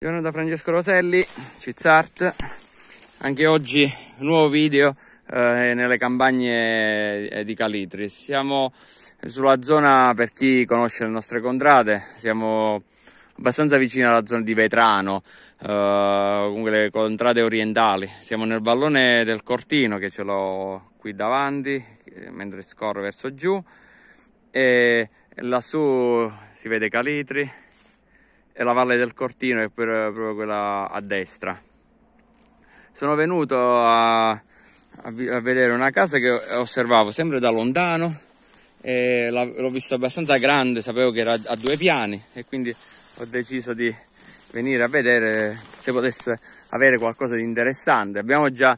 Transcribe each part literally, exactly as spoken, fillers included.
Buongiorno da Francesco Roselli, Cizzart. Anche oggi nuovo video eh, nelle campagne di Calitri. Siamo sulla zona, per chi conosce le nostre contrade, siamo abbastanza vicini alla zona di Vetrano, eh, comunque le contrade orientali. Siamo nel vallone del Cortino, che ce l'ho qui davanti, mentre scorro verso giù, e lassù si vede Calitri. E la valle del Cortino è proprio quella a destra. Sono venuto a, a vedere una casa che osservavo sempre da lontano, e l'ho vista abbastanza grande, sapevo che era a due piani, e quindi ho deciso di venire a vedere se potesse avere qualcosa di interessante. Abbiamo già,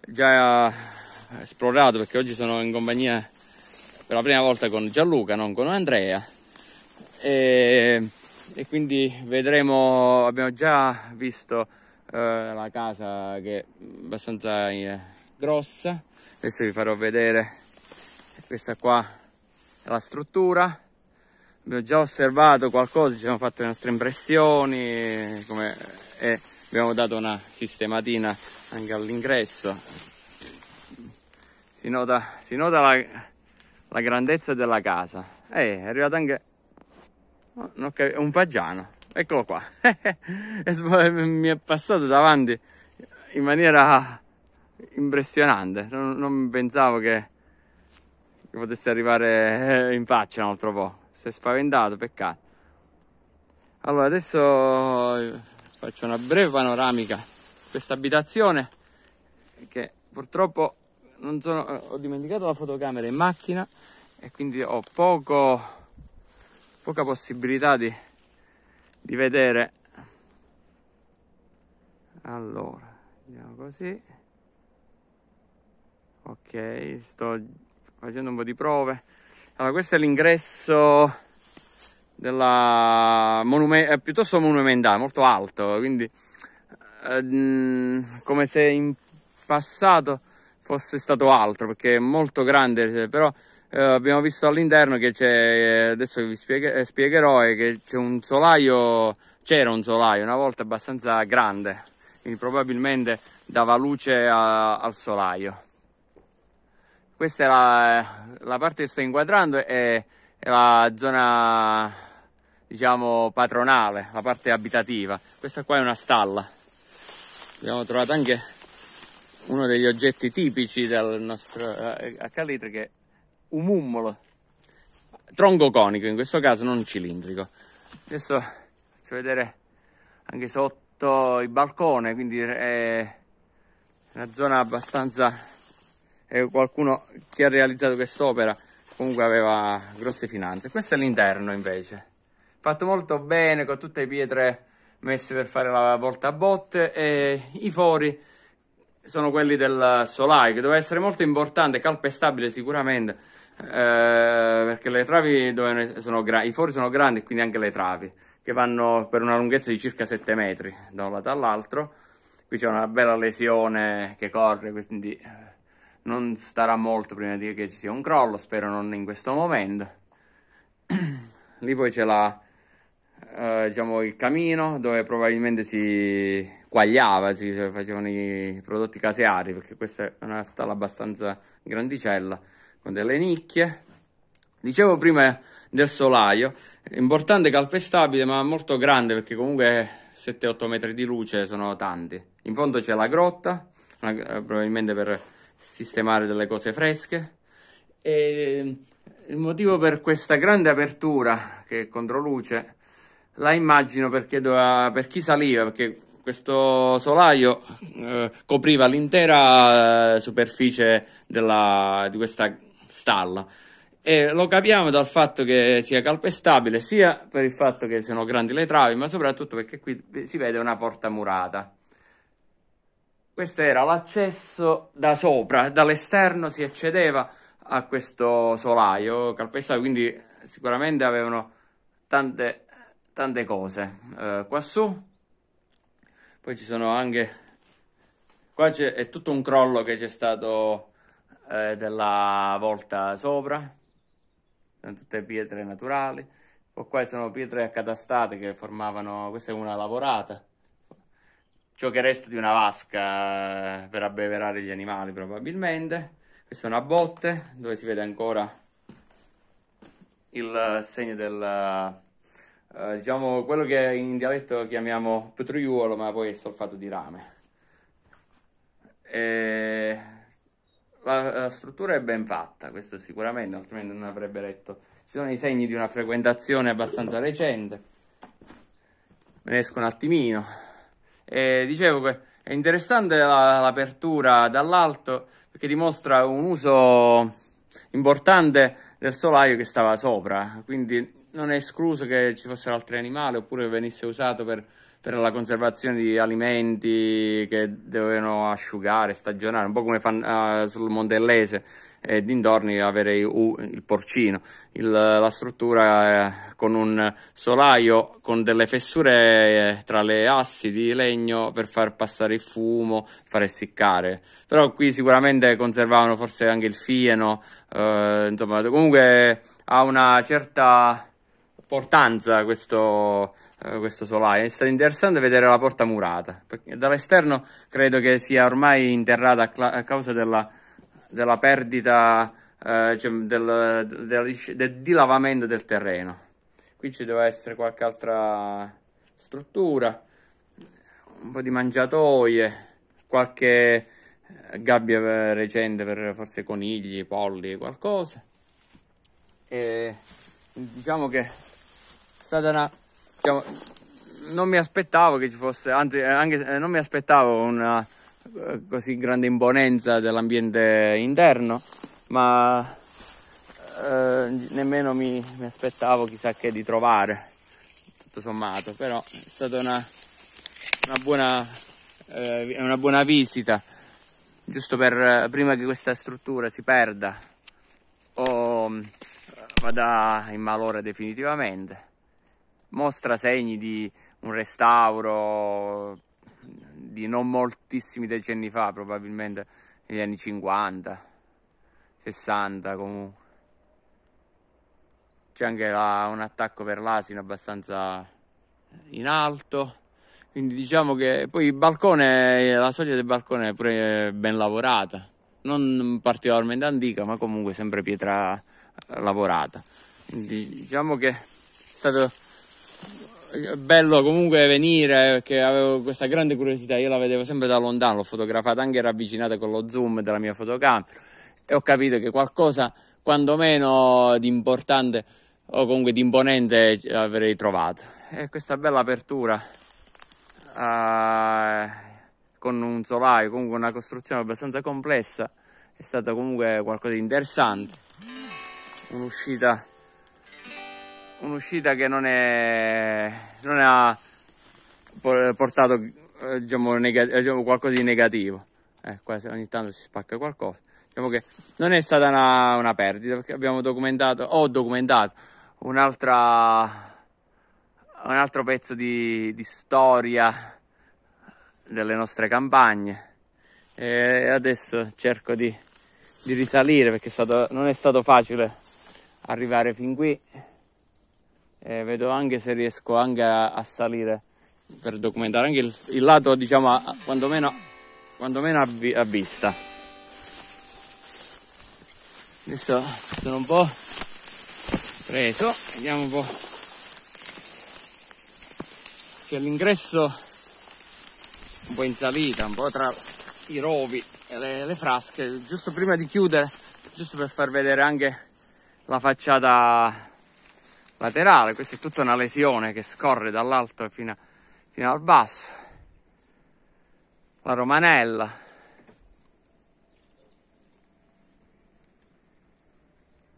già esplorato, perché oggi sono in compagnia per la prima volta con Gianluca, non con Andrea, e e quindi vedremo. Abbiamo già visto eh, la casa, che è abbastanza eh, grossa. Adesso vi farò vedere. Questa qua è la struttura. Abbiamo già osservato qualcosa, ci abbiamo fatto le nostre impressioni, come è, abbiamo dato una sistematina anche all'ingresso. Si nota, si nota la, la grandezza della casa. Eh, è arrivato anche un fagiano, eccolo qua. Mi è passato davanti in maniera impressionante, non, non pensavo che, che potesse arrivare in faccia un altro po'. Si è spaventato, peccato. Allora, adesso faccio una breve panoramica di questa abitazione, che purtroppo non sono, ho dimenticato la fotocamera in macchina, e quindi ho poco poca possibilità di, di vedere. Allora, andiamo così. Ok, sto facendo un po' di prove. Allora, questo è l'ingresso della monumenta, piuttosto monumentale, molto alto, quindi ehm, come se in passato fosse stato altro, perché è molto grande, però Uh, abbiamo visto all'interno che c'è, adesso vi spieghe, spiegherò, è che c'è un solaio, c'era un solaio una volta abbastanza grande, quindi probabilmente dava luce a, al solaio. Questa è la, la parte che sto inquadrando, è, è la zona, diciamo, patronale, la parte abitativa. Questa qua è una stalla. Abbiamo trovato anche uno degli oggetti tipici del nostro, a Calitri, che un mummolo, tronco conico in questo caso, non cilindrico. Adesso faccio vedere anche sotto il balcone, quindi è una zona abbastanza, eh, qualcuno che ha realizzato quest'opera comunque aveva grosse finanze. Questo è l'interno invece, fatto molto bene, con tutte le pietre messe per fare la porta a botte, e i fori sono quelli del solaio, che doveva essere molto importante, calpestabile sicuramente, eh, perché le travi dove sono, i fori sono grandi, quindi anche le travi, che vanno per una lunghezza di circa sette metri da un lato all'altro. Qui c'è una bella lesione che corre, quindi non starà molto prima di che ci sia un crollo, spero non in questo momento. Lì poi c'è la, eh, diciamo, il camino, dove probabilmente si quagliava, si facevano i prodotti caseari, perché questa è una stalla abbastanza grandicella, con delle nicchie. Dicevo prima del solaio, importante, calpestabile, ma molto grande, perché comunque sette otto metri di luce sono tanti. In fondo c'è la grotta, probabilmente per sistemare delle cose fresche. E il motivo per questa grande apertura, che è controluce, la immagino perché doveva, per chi saliva, perché questo solaio eh, copriva l'intera eh, superficie della, di questa stalla, e lo capiamo dal fatto che sia calpestabile, sia per il fatto che siano grandi le travi, ma soprattutto perché qui si vede una porta murata. Questo era l'accesso da sopra, dall'esterno si accedeva a questo solaio calpestabile, quindi sicuramente avevano tante, tante cose eh, quassù. Poi ci sono anche, qua c'è, è tutto un crollo che c'è stato eh, della volta sopra, sono tutte pietre naturali. Poi qua sono pietre accatastate che formavano, questa è una lavorata, ciò che resta di una vasca per abbeverare gli animali probabilmente. Questa è una botte dove si vede ancora il segno del, eh, diciamo, quello che in dialetto chiamiamo petriuolo, ma poi è solfato di rame. E la, la struttura è ben fatta, questo sicuramente, altrimenti non avrebbe letto. Ci sono i segni di una frequentazione abbastanza recente, me ne esco un attimino. E dicevo che è interessante l'apertura dall'alto, perché dimostra un uso importante del solaio che stava sopra, quindi non è escluso che ci fossero altri animali, oppure che venisse usato per, per la conservazione di alimenti che dovevano asciugare, stagionare, un po' come fanno uh, sul montellese e dintorni, avere il, il porcino, il, la struttura eh, con un solaio con delle fessure eh, tra le assi di legno per far passare il fumo, far essiccare. Però qui sicuramente conservavano forse anche il fieno, eh, insomma, comunque ha una certa portanza questo, eh, questo solaio. È stato interessante vedere la porta murata, perché dall'esterno credo che sia ormai interrata a, a causa della della perdita, eh, cioè del, del, del dilavamento del terreno. Qui ci deve essere qualche altra struttura, un po' di mangiatoie, qualche gabbia recente per forse conigli, polli, qualcosa. E diciamo che è stata una, diciamo, non mi aspettavo che ci fosse, anzi anche non mi aspettavo una così grande imponenza dell'ambiente interno, ma eh, nemmeno mi, mi aspettavo chissà che di trovare, tutto sommato. Però è stata una, una, buona, eh, una buona visita, giusto per eh, prima che questa struttura si perda o eh, vada in malora definitivamente. Mostra segni di un restauro di non moltissimi decenni fa, probabilmente negli anni cinquanta sessanta comunque. C'è anche la, un attacco per l'asino abbastanza in alto, quindi diciamo che poi il balcone, la soglia del balcone è pure ben lavorata, non particolarmente antica, ma comunque sempre pietra lavorata. Quindi diciamo che è stato bello comunque venire, perché avevo questa grande curiosità, io la vedevo sempre da lontano, l'ho fotografata anche ravvicinata con lo zoom della mia fotocamera e ho capito che qualcosa quantomeno di importante o comunque di imponente avrei trovato. E questa bella apertura eh, con un solaio, comunque una costruzione abbastanza complessa, è stata comunque qualcosa di interessante, un'uscita un'uscita che non è non ha portato, diciamo, diciamo qualcosa di negativo. Eh, quasi ogni tanto si spacca qualcosa, diciamo che non è stata una, una perdita, perché abbiamo documentato ho documentato un'altra un altro pezzo di, di storia delle nostre campagne, e adesso cerco di, di risalire, perché è stato, non è stato facile arrivare fin qui. E vedo anche se riesco anche a, a salire per documentare anche il, il lato, diciamo, a, quantomeno, quantomeno a, vi, a vista. Adesso sono un po' preso, vediamo un po'. C'è l'ingresso un po' in salita, un po' tra i rovi e le, le frasche, giusto prima di chiudere, giusto per far vedere anche la facciata laterale. Questa è tutta una lesione che scorre dall'alto fino, fino al basso, la romanella,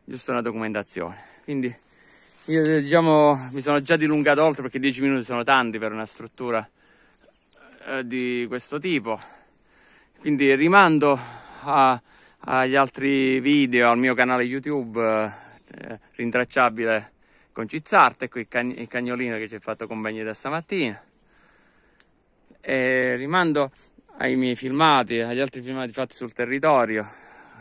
giusto una documentazione. Quindi io, diciamo, mi sono già dilungato oltre, perché dieci minuti sono tanti per una struttura eh, di questo tipo, quindi rimando a, agli altri video, al mio canale YouTube eh, rintracciabile con Cizzart. Ecco il, cagn il cagnolino che ci ha fatto compagnia da stamattina, e rimando ai miei filmati, agli altri filmati fatti sul territorio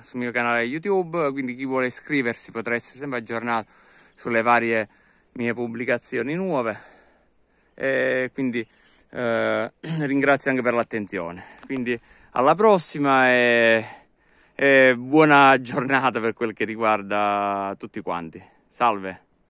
sul mio canale YouTube. Quindi chi vuole iscriversi potrà essere sempre aggiornato sulle varie mie pubblicazioni nuove, e quindi eh, ringrazio anche per l'attenzione. Quindi alla prossima e, e buona giornata per quel che riguarda tutti quanti. Salve!